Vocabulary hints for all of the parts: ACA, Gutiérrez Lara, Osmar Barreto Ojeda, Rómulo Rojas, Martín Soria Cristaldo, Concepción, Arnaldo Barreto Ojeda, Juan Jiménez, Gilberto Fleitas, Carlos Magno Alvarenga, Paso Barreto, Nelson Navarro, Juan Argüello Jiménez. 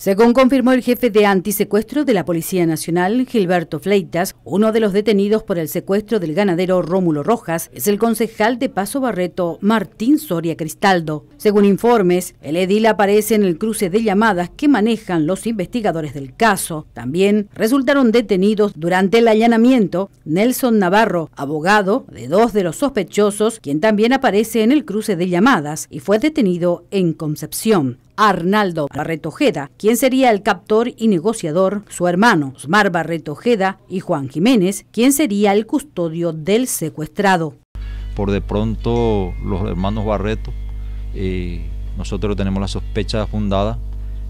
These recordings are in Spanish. Según confirmó el jefe de antisecuestro de la Policía Nacional, Gilberto Fleitas, uno de los detenidos por el secuestro del ganadero Rómulo Rojas es el concejal de Paso Barreto, Martín Soria Cristaldo. Según informes, el edil aparece en el cruce de llamadas que manejan los investigadores del caso. También resultaron detenidos durante el allanamiento Nelson Navarro, abogado de dos de los sospechosos, quien también aparece en el cruce de llamadas y fue detenido en Concepción. Arnaldo Barreto Ojeda, quien sería el captor y negociador, su hermano Osmar Barreto Ojeda y Juan Jiménez, quien sería el custodio del secuestrado. Por de pronto los hermanos Barreto, nosotros tenemos la sospecha fundada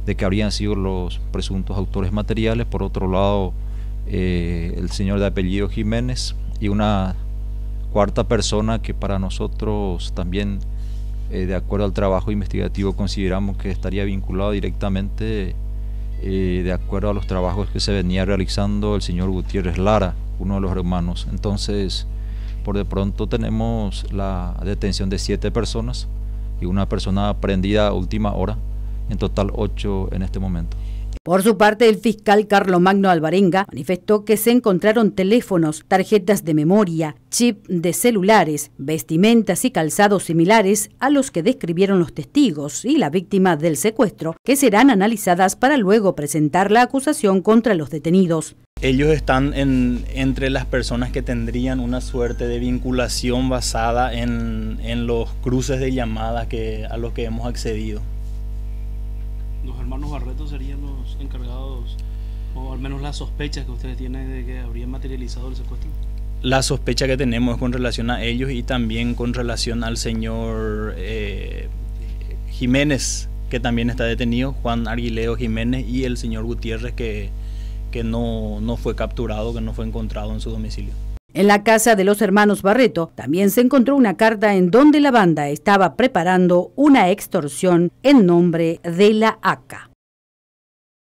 de que habrían sido los presuntos autores materiales. Por otro lado, el señor de apellido Jiménez y una cuarta persona que para nosotros también, de acuerdo al trabajo investigativo, consideramos que estaría vinculado directamente, de acuerdo a los trabajos que se venía realizando, el señor Gutiérrez Lara, uno de los hermanos. Entonces, por de pronto tenemos la detención de 7 personas y una persona aprehendida a última hora, en total 8 en este momento. Por su parte, el fiscal Carlos Magno Alvarenga manifestó que se encontraron teléfonos, tarjetas de memoria, chip de celulares, vestimentas y calzados similares a los que describieron los testigos y la víctima del secuestro, que serán analizadas para luego presentar la acusación contra los detenidos. Ellos están entre las personas que tendrían una suerte de vinculación basada en los cruces de llamadas a los que hemos accedido. ¿Los hermanos Barreto serían los encargados, o al menos las sospechas que ustedes tienen de que habrían materializado el secuestro? La sospecha que tenemos es con relación a ellos y también con relación al señor Jiménez, que también está detenido, Juan Argüello Jiménez, y el señor Gutiérrez, que no fue capturado, que no fue encontrado en su domicilio. En la casa de los hermanos Barreto también se encontró una carta en donde la banda estaba preparando una extorsión en nombre de la ACA.